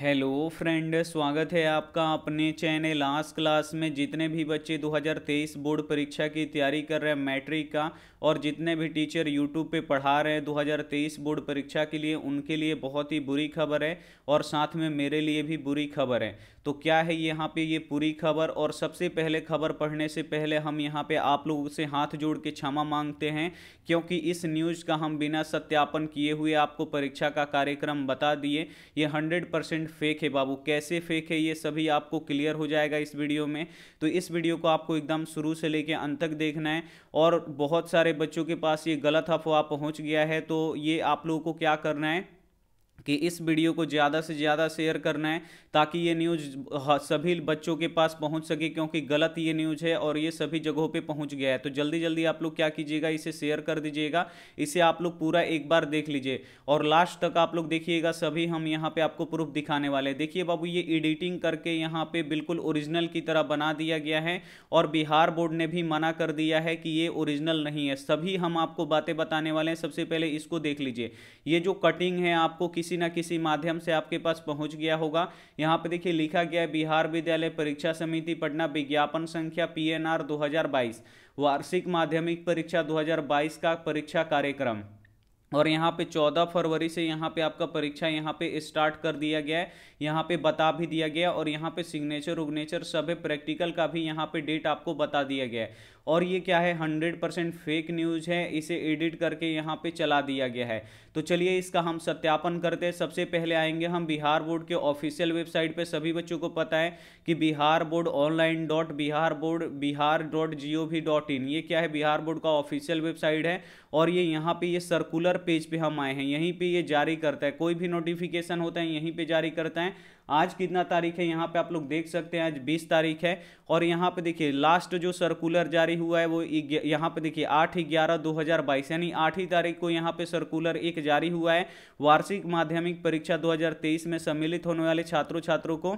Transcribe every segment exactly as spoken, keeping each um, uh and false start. Hello friend, स्वागत है आपका अपने चैनल आस्क क्लास में। जितने भी बच्चे दो हज़ार तेईस बोर्ड परीक्षा की तैयारी कर रहे हैं मैट्रिक का, और जितने भी टीचर यूट्यूब पे पढ़ा रहे हैं दो हज़ार तेईस बोर्ड परीक्षा के लिए, उनके लिए बहुत ही बुरी खबर है और साथ में मेरे लिए भी बुरी खबर है। तो क्या है यहाँ पे ये पूरी खबर, और सबसे पहले खबर पढ़ने से पहले हम यहाँ पे आप लोगों से हाथ जोड़ के क्षमा मांगते हैं, क्योंकि इस न्यूज़ का हम बिना सत्यापन किए हुए आपको परीक्षा का कार्यक्रम बता दिए। ये हंड्रेड परसेंट फेक है बाबू। कैसे फेक है ये सभी आपको क्लियर हो जाएगा इस वीडियो में। तो इस वीडियो को आपको एकदम शुरू से लेके अंत तक देखना है। और बहुत सारे बच्चों के पास ये गलत अफवाह पहुंच गया है, तो ये आप लोगों को क्या करना है कि इस वीडियो को ज़्यादा से ज़्यादा शेयर करना है, ताकि ये न्यूज़ सभी बच्चों के पास पहुंच सके, क्योंकि गलत ये न्यूज़ है और ये सभी जगहों पे पहुंच गया है। तो जल्दी जल्दी आप लोग क्या कीजिएगा, इसे शेयर कर दीजिएगा। इसे आप लोग पूरा एक बार देख लीजिए और लास्ट तक आप लोग देखिएगा। सभी हम यहाँ पर आपको प्रूफ दिखाने वाले हैं। देखिए बाबू, ये एडिटिंग करके यहाँ पर बिल्कुल ओरिजिनल की तरह बना दिया गया है, और बिहार बोर्ड ने भी मना कर दिया है कि ये ओरिजिनल नहीं है। सभी हम आपको बातें बताने वाले हैं। सबसे पहले इसको देख लीजिए। ये जो कटिंग है आपको किसी ना किसी माध्यम से आपके पास पहुंच गया होगा। यहाँ पे देखिए लिखा गया है, बिहार विद्यालय परीक्षा समिति पटना विज्ञापन संख्या पी एन आर दो हज़ार बाईस वार्षिक माध्यमिक परीक्षा दो हज़ार बाईस का परीक्षा कार्यक्रम। और यहाँ पे चौदह फरवरी से यहाँ पे आपका परीक्षा यहाँ पे स्टार्ट कर दिया गया है। यहाँ पे बता भी दिया गया, और यहाँ पे सिग्नेचर उग्नेचर सब प्रैक्टिकल का भी यहाँ पे डेट आपको बता दिया गया है। और ये क्या है, हंड्रेड परसेंट फेक न्यूज़ है। इसे एडिट करके यहाँ पे चला दिया गया है। तो चलिए इसका हम सत्यापन करते हैं। सबसे पहले आएंगे हम बिहार बोर्ड के ऑफिशियल वेबसाइट पर। सभी बच्चों को पता है कि Bihar board online dot Bihar board Bihar dot G O V dot in, ये क्या है, बिहार बोर्ड का ऑफिशियल वेबसाइट है। और ये यहाँ पर ये सर्कुलर पेज पे हम आए हैं, यहीं पे ये जारी करता है। कोई भी नोटिफिकेशन होता है यहीं पे जारी करता है। आज कितना तारीख है यहाँ पे आप लोग देख सकते हैं, आज बीस तारीख है। और यहाँ पे देखिए लास्ट जो सर्कुलर जारी हुआ है वो यहाँ पे देखिए आठ ग्यारह दो हज़ार बाईस, यानी आठवीं तारीख को यहाँ पे सर्कुलर एक जारी हुआ है। वार्षिक माध्यमिक परीक्षा दो हज़ार तेईस में सम्मिलित होने वाले छात्रों छात्रों को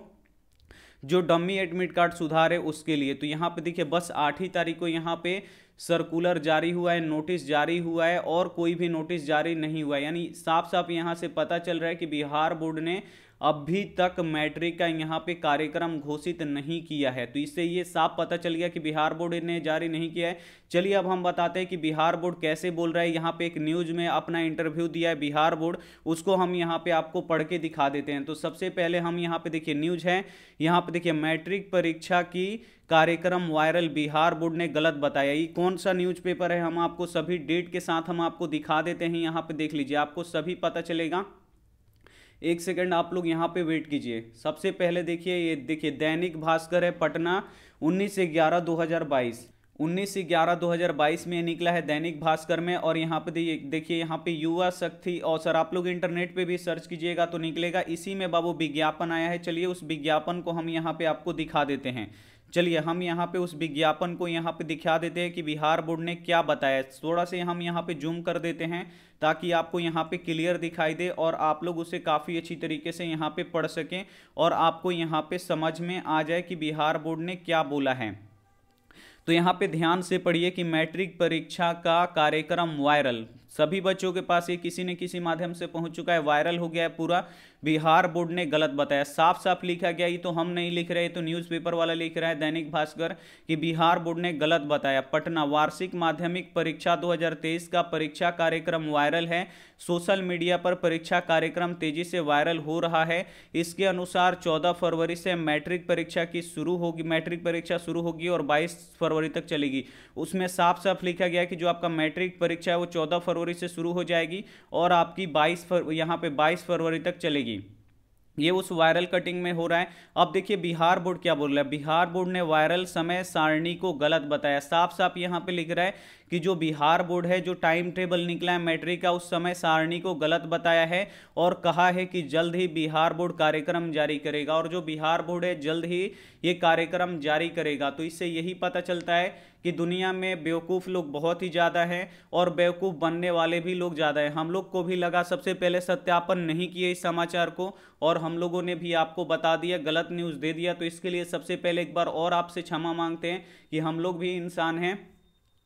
जो डम्मी एडमिट कार्ड सुधार है उसके लिए। तो यहाँ पे देखिए बस आठवीं तारीख को यहाँ पे सर्कुलर जारी हुआ है, नोटिस जारी हुआ है, और कोई भी नोटिस जारी नहीं हुआ है। यानी साफ साफ यहाँ से पता चल रहा है कि बिहार बोर्ड ने अभी तक मैट्रिक का यहाँ पे कार्यक्रम घोषित नहीं किया है। तो इससे ये साफ पता चल गया कि बिहार बोर्ड ने जारी नहीं किया है। चलिए अब हम बताते हैं कि बिहार बोर्ड कैसे बोल रहा है। यहाँ पे एक न्यूज़ में अपना इंटरव्यू दिया है बिहार बोर्ड, उसको हम यहाँ पे आपको पढ़ के दिखा देते हैं। तो सबसे पहले हम यहाँ पे देखिए न्यूज़ है, यहाँ पे देखिए मैट्रिक परीक्षा की कार्यक्रम वायरल, बिहार बोर्ड ने गलत बताया। ये कौन सा न्यूज़पेपर है, हम आपको सभी डेट के साथ हम आपको दिखा देते हैं। यहाँ पे देख लीजिए, आपको सभी पता चलेगा। एक सेकंड आप लोग यहाँ पे वेट कीजिए। सबसे पहले देखिए, ये देखिए दैनिक भास्कर है पटना, उन्नीस ग्यारह दो हज़ार बाईस, उन्नीस ग्यारह दो हज़ार बाईस में निकला है दैनिक भास्कर में। और यहाँ पे देखिए, यहाँ पे युवा शक्ति अवसर, आप लोग इंटरनेट पे भी सर्च कीजिएगा तो निकलेगा। इसी में बाबू विज्ञापन आया है। चलिए उस विज्ञापन को हम यहाँ पे आपको दिखा देते हैं। चलिए हम यहाँ पे उस विज्ञापन को यहाँ पे दिखा देते हैं कि बिहार बोर्ड ने क्या बताया। थोड़ा से हम यहाँ पे जूम कर देते हैं ताकि आपको यहाँ पे क्लियर दिखाई दे, और आप लोग उसे काफ़ी अच्छी तरीके से यहाँ पे पढ़ सकें, और आपको यहाँ पे समझ में आ जाए कि बिहार बोर्ड ने क्या बोला है। तो यहाँ पे ध्यान से पढ़िए कि मैट्रिक परीक्षा का कार्यक्रम वायरल, सभी बच्चों के पास ये किसी न किसी माध्यम से पहुंच चुका है, वायरल हो गया है पूरा। बिहार बोर्ड ने गलत बताया, साफ साफ लिखा गया। ये तो हम नहीं लिख रहे, तो न्यूज़पेपर वाला लिख रहा है दैनिक भास्कर कि बिहार बोर्ड ने गलत बताया। पटना, वार्षिक माध्यमिक परीक्षा दो हज़ार तेईस का परीक्षा कार्यक्रम वायरल है। सोशल मीडिया पर परीक्षा कार्यक्रम तेजी से वायरल हो रहा है। इसके अनुसार चौदह फरवरी से मैट्रिक परीक्षा की शुरू होगी, मैट्रिक परीक्षा शुरू होगी और बाईस फरवरी तक चलेगी। उसमें साफ साफ लिखा गया कि जो आपका मैट्रिक परीक्षा है वो चौदह फरवरी से शुरू हो जाएगी और आपकी बाईस फरवरी, यहां पे बाईस फरवरी तक चलेगी। ये उस वायरल कटिंग में हो रहा है। अब देखिए बिहार बोर्ड क्या बोल रहा है। बिहार बोर्ड ने वायरल समय सारणी को गलत बताया। साफ साफ यहाँ पे लिख रहा है कि जो बिहार बोर्ड है, जो टाइम टेबल निकला है मैट्रिक का, उस समय सारणी को गलत बताया है और कहा है कि जल्द ही बिहार बोर्ड कार्यक्रम जारी करेगा। और जो बिहार बोर्ड है जल्द ही ये कार्यक्रम जारी करेगा। तो इससे यही पता चलता है कि दुनिया में बेवकूफ़ लोग बहुत ही ज़्यादा हैं और बेवकूफ़ बनने वाले भी लोग ज़्यादा हैं। हम लोग को भी लगा, सबसे पहले सत्यापन नहीं किए इस समाचार को, और हम लोगों ने भी आपको बता दिया, गलत न्यूज़ दे दिया। तो इसके लिए सबसे पहले एक बार और आपसे क्षमा मांगते हैं कि हम लोग भी इंसान हैं,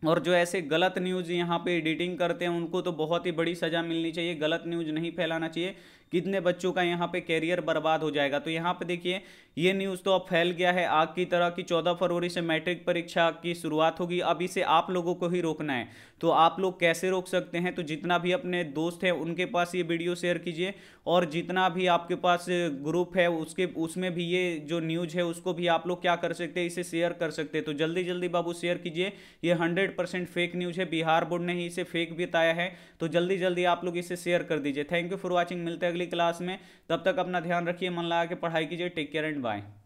और जो ऐसे गलत न्यूज़ यहाँ पे एडिटिंग करते हैं उनको तो बहुत ही बड़ी सज़ा मिलनी चाहिए। गलत न्यूज़ नहीं फैलाना चाहिए। कितने बच्चों का यहाँ पे कैरियर बर्बाद हो जाएगा। तो यहाँ पे देखिए ये न्यूज़ तो अब फैल गया है आग की तरह कि चौदह फरवरी से मैट्रिक परीक्षा की शुरुआत होगी। अब इसे आप लोगों को ही रोकना है, तो आप लोग कैसे रोक सकते हैं? तो जितना भी अपने दोस्त हैं उनके पास ये वीडियो शेयर कीजिए, और जितना भी आपके पास ग्रुप है उसके उसमें भी ये जो न्यूज़ है उसको भी आप लोग क्या कर सकते हैं, इसे शेयर कर सकते हैं। तो जल्दी जल्दी बाबू शेयर कीजिए, ये हंड्रेड परसेंट फेक न्यूज़ है, बिहार बोर्ड ने ही इसे फेक बताया है। तो जल्दी जल्दी आप लोग इसे शेयर कर दीजिए। थैंक यू फॉर वॉचिंग, मिलते हैं अगली क्लास में। तब तक अपना ध्यान रखिए, मन लगा के पढ़ाई कीजिए। Take care and bye.